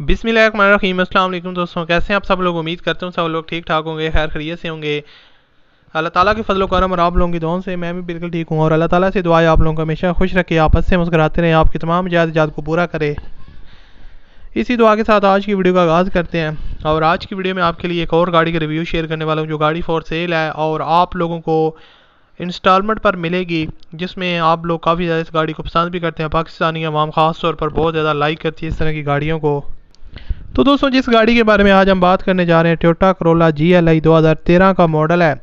बिस्मिल्लाहिर्रहमानिर्रहीम अस्सलाम वालेकुम दोस्तों, कैसे हैं आप सब लोग। उम्मीद करता हूँ सब लोग ठीक ठाक होंगे, खैर खैरियत से होंगे। अल्लाह ताला के फजल करम और आप लोगों की दुआओं से मैं भी बिल्कुल ठीक हूँ। और अल्लाह ताला से दुआ है आप लोगों को हमेशा खुश रखे, आप हंसते मुस्कुराते रहें, आपकी तमाम इजाद को पूरा करे। इसी दुआ के साथ आज की वीडियो का आगाज़ करते हैं। और आज की वीडियो में आपके लिए एक और गाड़ी का रिव्यू शेयर करने वाला हूँ जो गाड़ी फॉर सेल है और आप लोगों को इंस्टॉलमेंट पर मिलेगी, जिसमें आप लोग काफ़ी ज़्यादा इस गाड़ी को पसंद भी करते हैं। पाकिस्तानी अवाम ख़ास तौर पर बहुत ज़्यादा लाइक करती है इस तरह की गाड़ियों को। तो दोस्तों, जिस गाड़ी के बारे में आज हम बात करने जा रहे हैं टोयोटा कोरोला GLI 2013 का मॉडल है,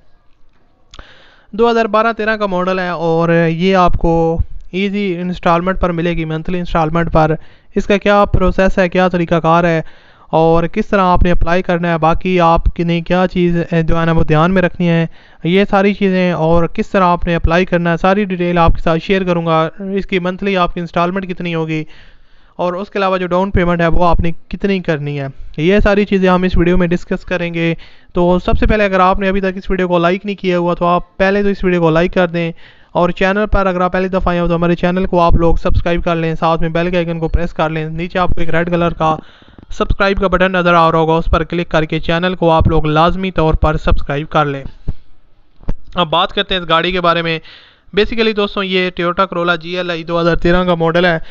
2012-13 का मॉडल है। और ये आपको ईजी इंस्टॉलमेंट पर मिलेगी, मंथली इंस्टॉलमेंट पर। इसका क्या प्रोसेस है, क्या तरीकाकार है और किस तरह आपने अप्लाई करना है, बाकी आपने क्या चीज़ जो है ना वो ध्यान में रखनी है, ये सारी चीज़ें और किस तरह आपने अप्लाई करना है, सारी डिटेल आपके साथ शेयर करूँगा। इसकी मंथली आपकी इंस्टॉलमेंट कितनी होगी और उसके अलावा जो डाउन पेमेंट है वो आपने कितनी करनी है, ये सारी चीज़ें हम इस वीडियो में डिस्कस करेंगे। तो सबसे पहले अगर आपने अभी तक इस वीडियो को लाइक नहीं किया हुआ तो आप पहले तो इस वीडियो को लाइक कर दें, और चैनल पर अगर आप पहली दफ़ा आए हो तो हमारे चैनल को आप लोग सब्सक्राइब कर लें, साथ में बेल के आइकन को प्रेस कर लें। नीचे आपको एक रेड कलर का सब्सक्राइब का बटन नज़र आ रहा होगा, उस पर क्लिक करके चैनल को आप लोग लाजमी तौर पर सब्सक्राइब कर लें। अब बात करते हैं इस गाड़ी के बारे में। बेसिकली दोस्तों, ये टोयोटा कोरोला GLI 2013 का मॉडल है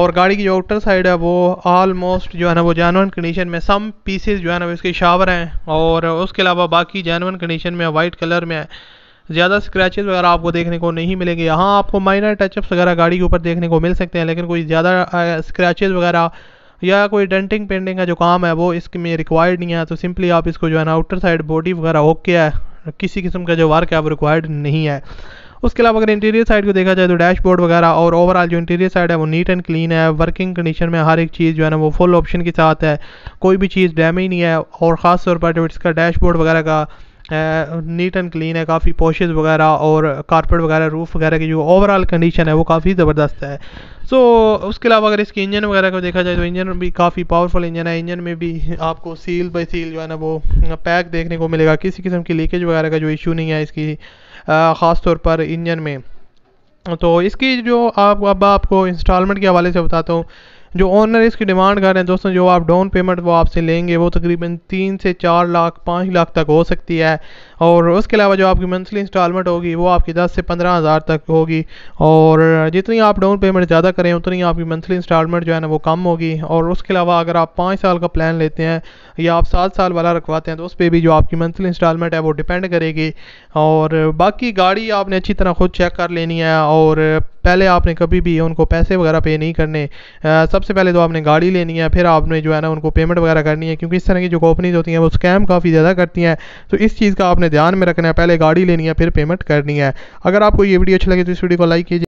और गाड़ी की जो आउटर साइड है वो ऑलमोस्ट जो है ना वो जैनुइन कंडीशन में, सम पीसेस जो है ना इसके शावर हैं और उसके अलावा बाकी जैनुइन कंडीशन में, वाइट कलर में है। ज़्यादा स्क्रैचेस वगैरह आपको देखने को नहीं मिलेंगे। हाँ, आपको माइनर टचअप्स वगैरह गाड़ी के ऊपर देखने को मिल सकते हैं, लेकिन कोई ज़्यादा स्क्रैचेस वगैरह या कोई डेंटिंग पेंटिंग का जो काम है वो इसमें रिक्वायर्ड नहीं है। तो सिंपली आप इसको जो है ना आउटर साइड बॉडी वगैरह ओके है, किसी किस्म का जो वर्क है वो रिक्वायर्ड नहीं है। उसके अलावा अगर इंटीरियर साइड को देखा जाए तो डैशबोर्ड वगैरह और ओवरऑल जो इंटीरियर साइड है वो नीट एंड क्लीन है। वर्किंग कंडीशन में हर एक चीज़ जो है ना वो फुल ऑप्शन के साथ है, कोई भी चीज़ डैमेज नहीं है। और ख़ास तौर पर जो इसका डैशबोर्ड वगैरह का नीट एंड क्लीन है, काफ़ी पॉशेस वगैरह और कारपेट वगैरह, रूफ़ वगैरह की जो ओवरऑल कंडीशन है वो काफ़ी ज़बरदस्त है। सो उसके अलावा अगर इसके इंजन वगैरह को देखा जाए तो इंजन भी काफ़ी पावरफुल इंजन है। इंजन में भी आपको सील बाई सील जो है ना वो पैक देखने को मिलेगा, किसी किस्म की लीकेज वगैरह का जो इशू नहीं है इसकी, ख़ास तौर पर इंजन में। तो इसकी जो अब आपको इंस्टॉलमेंट के हवाले से बताता हूँ। जो ऑनर इसकी डिमांड कर रहे हैं दोस्तों, जो आप डाउन पेमेंट वो आपसे लेंगे वो तकरीबन 3 से 4 लाख 5 लाख तक हो सकती है। और उसके अलावा जो आपकी मंथली इंस्टॉलमेंट होगी वो आपकी 10 से 15 हज़ार तक होगी। और जितनी आप डाउन पेमेंट ज़्यादा करें उतनी आपकी मंथली इंस्टॉलमेंट जो है ना वो कम होगी। और उसके अलावा अगर आप 5 साल का प्लान लेते हैं या आप 7 साल वाला रखवाते हैं तो उस पर भी जो आपकी मंथली इंस्टॉलमेंट है वो डिपेंड करेगी। और बाकी गाड़ी आपने अच्छी तरह खुद चेक कर लेनी है और पहले आपने कभी भी उनको पैसे वगैरह पे नहीं करने। सबसे पहले तो आपने गाड़ी लेनी है, फिर आपने जो है ना उनको पेमेंट वगैरह करनी है, क्योंकि इस तरह की जो कंपनीज होती हैं वो स्कैम काफ़ी ज़्यादा करती हैं। तो इस चीज़ का आपने ध्यान में रखना है, पहले गाड़ी लेनी है फिर पेमेंट करनी है। अगर आपको ये वीडियो अच्छी लगे तो इस वीडियो को लाइक कीजिए।